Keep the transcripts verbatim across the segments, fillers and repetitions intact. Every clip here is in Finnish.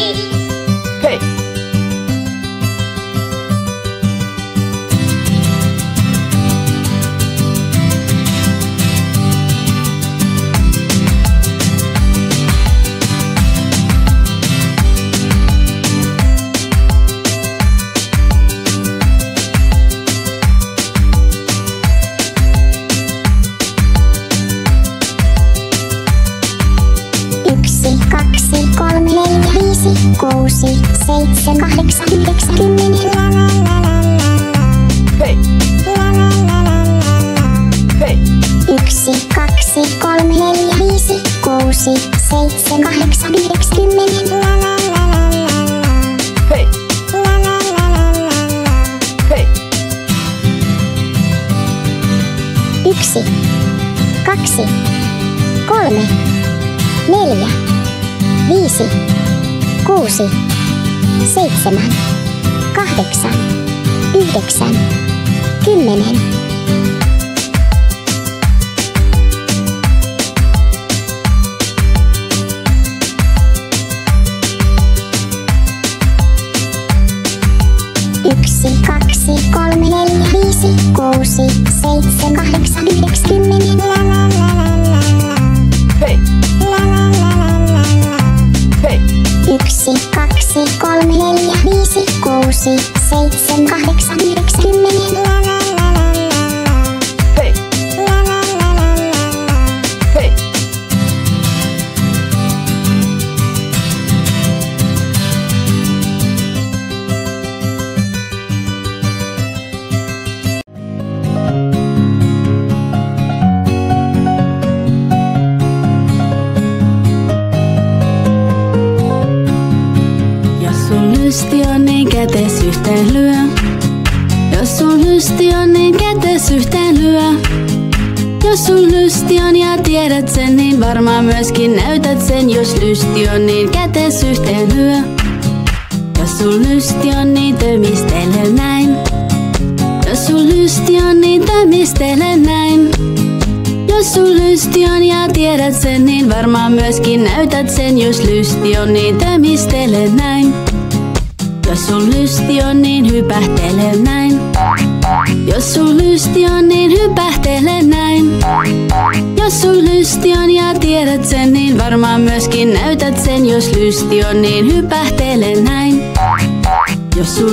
Hey! Jos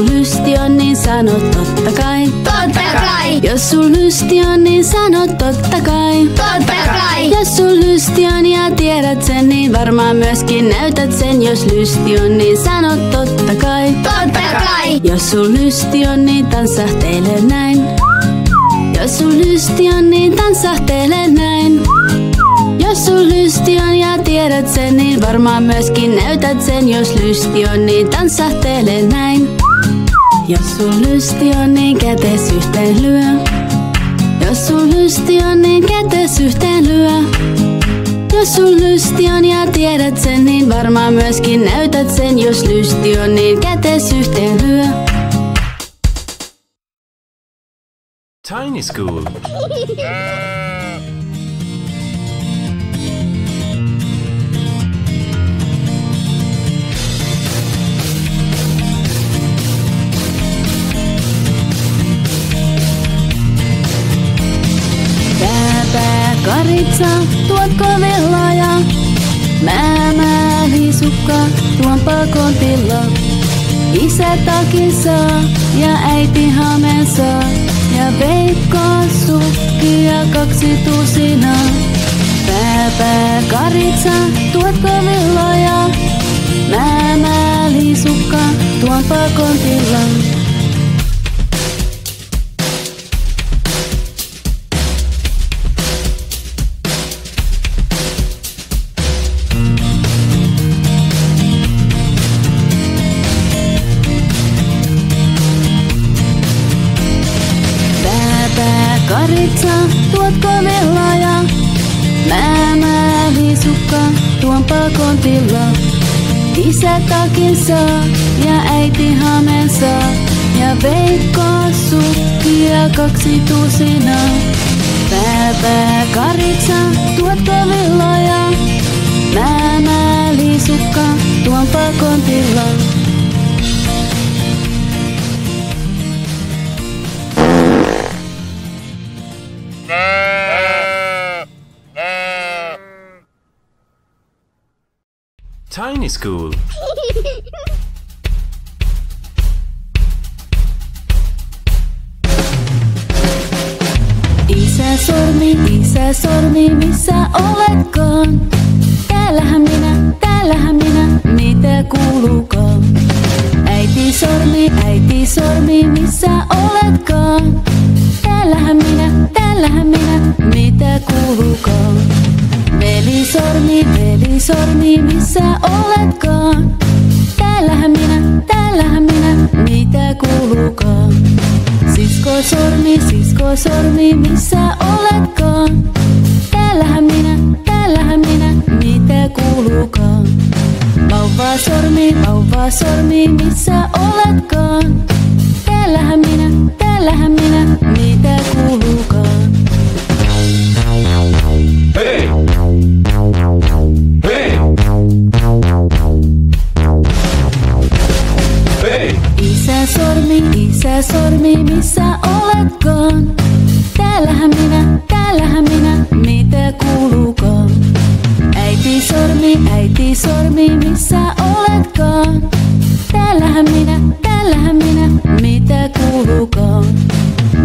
lysti on, niin sano totta kai. Totta kai. Jos sun lysti on, niin tanssahtele näin. Jos sun lysti on, niin tanssahtele näin. Jos sun lysti on ja tiedät sen, niin varmaan myöskin näytät sen. Jos lysti on, niin tanssahtele näin. Jos sun lysti on, niin kätes yhteen lyö. Jos sun lysti on, niin kätes yhteen lyö. Jos sun lysti on ja tiedät sen, niin varmaan myöskin näytät sen. Jos lysti on, niin kätes yhteen lyö. Tinyschool. Karitsa, tuotko villaaja? Mä määlisukka, tuon pakon tilla. Isä takin saa ja äiti hamen saa. Ja veikkaa sukkia kaksi tusinaa. Pää, pää, karitsa, tuotko villaaja? Mä määlisukka, tuon pakon tilla. Karitsa, tuotko villaaja? Mä määlisukka, tuon pakon tilla. Isä takin saa ja äiti hamen saa. Ja veikkaa sukkia kaksi tusinaa. Pää, pää, karitsa, tuotko villaaja? Mä määlisukka, tuon pakon tilla. Tinyschool. Isä sormi, isä sormi, missä oletkaan? Täällähän minä, täällähän minä, mitä kuuluukaan? Äiti sormi, äiti sormi, missä oletkaan? Täällähän minä, täällähän minä, mitä kuuluukaan? Veli sormi, veli sormi, missä oletkaan? Täällähän minä, täällähän minä, mitä kuuluukaan? Sisko sormi, sisko sormi, missä oletkaan? Täällähän minä, täällähän minä, mitä kuuluukaan? Vauva sormi, vauva sormi, missä oletkaan? Täällähän minä, täällähän minä, mitä kuuluukaan? Hei! Hei! Hei! Isä sormi, isä sormi, missä oletkaan? Täällähän minä, täällähän minä, mitä kuuluukaan? Äiti sormi, äiti sormi, missä oletkaan? Täällähän minä, täällähän minä, mitä kuuluukaan?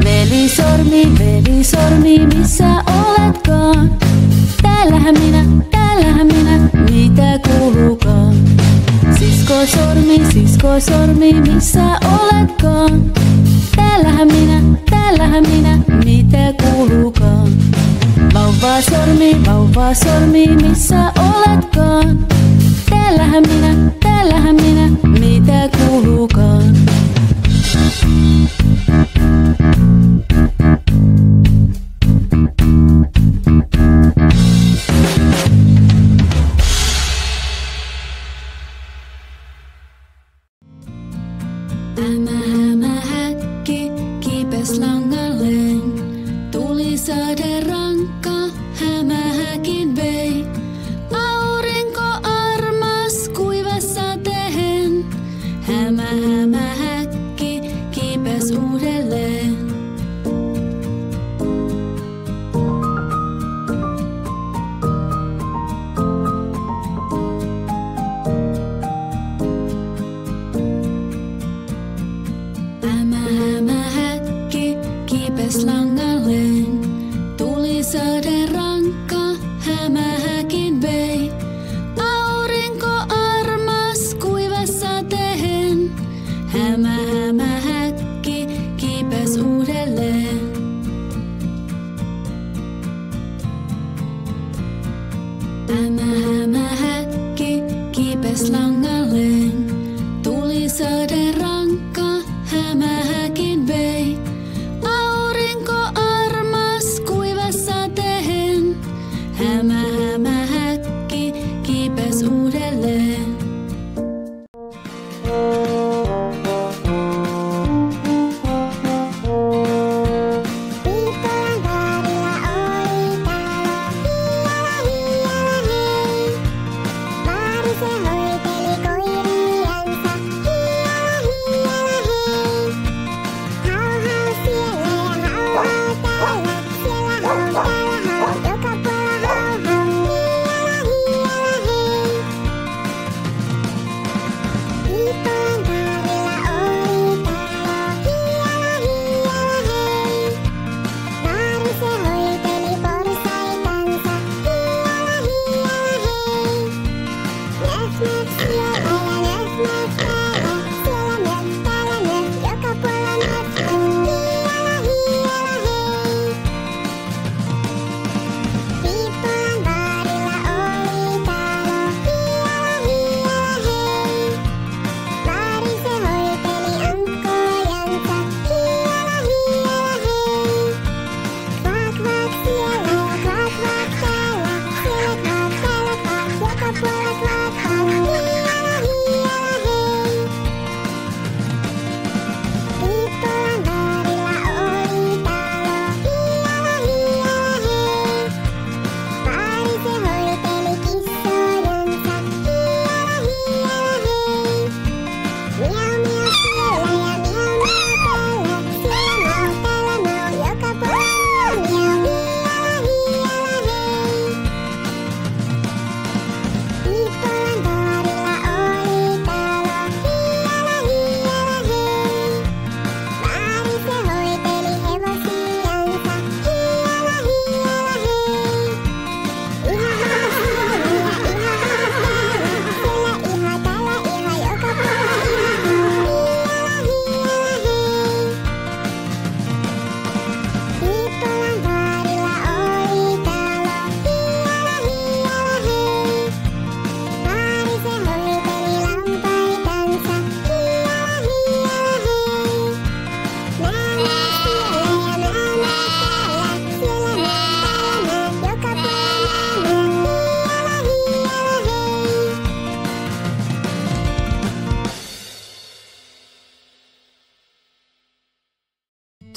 Veli sormi, veli sormi, missä oletkaan? Täällähän minä, täällähän minä, mitä kuuluukaan? Sisko sormi, sisko sormi, missä oletkaan? Täällähän minä, täällähän minä, mitä kuuluukaan? Vauva sormi, vauva sormi, missä oletkaan? Täällähän minä, täällähän minä, mitä kuuluukaan? Bye.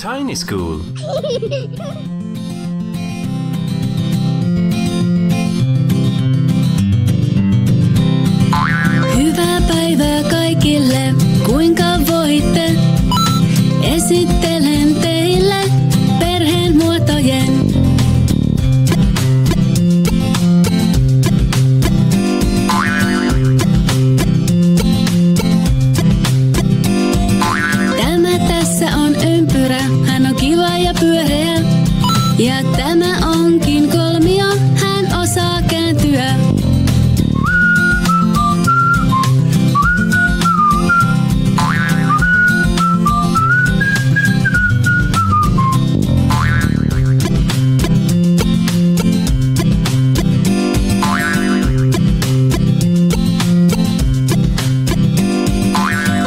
Tinyschool. Hyvää päivää kaikille, kuinka voitte? Esittelen teille perheenmuotojen. Ja tämä onkin kolmio, hän osaa kääntyä.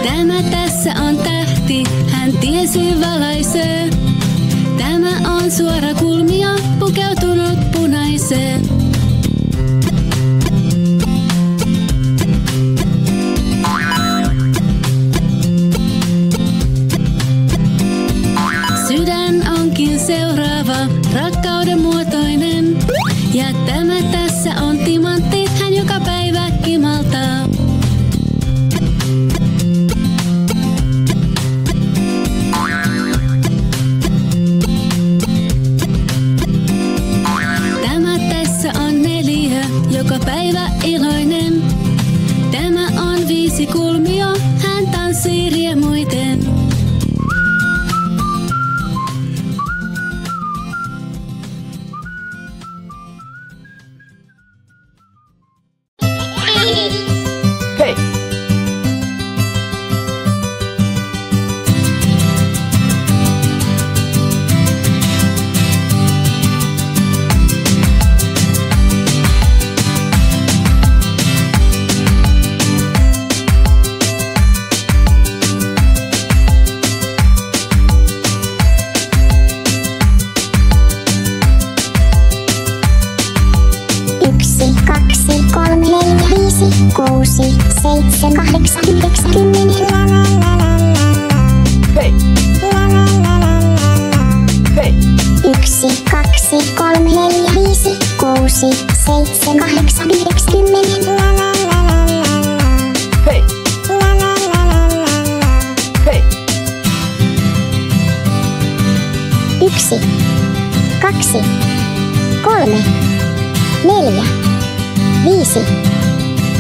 Tämä tässä on tähti, hän tiesi valaisee. Tämä on suora kulmio, pukeutunut punaiseen. Sydän onkin seuraava, rakkauden muotoinen. Ja tämä tässä on timantti, hän joka päivä kimaltaa. Joka päivä iloinen. Tämä on viisi kulmio, hän tanssii riemuiten. Hei!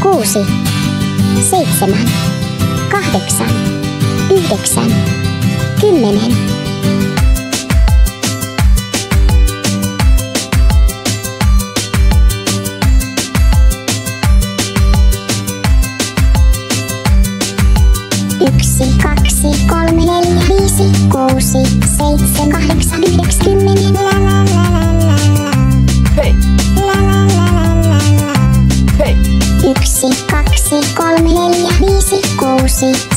Kuusi, seitsemän, kahdeksan, yhdeksän, kymmenen. Hei! Hei! Yksi, kaksi, kolme, neljä, viisi, kuusi, seitsemän, kahdeksan, yhdeksän, kymmenen. Hei! Hei! Yksi, kaksi, kolme, neljä, viisi, kuusi, seitsemän, kahdeksan, yhdeksän, kymmenen. Yksi, kaksi, kolme, neljä, viisi, kuusi, seitsemän, kahdeksan, yhdeksän, kymmenen. Hei! Hei! Yksi, kaksi, kolme, neljä, viisi, kuusi.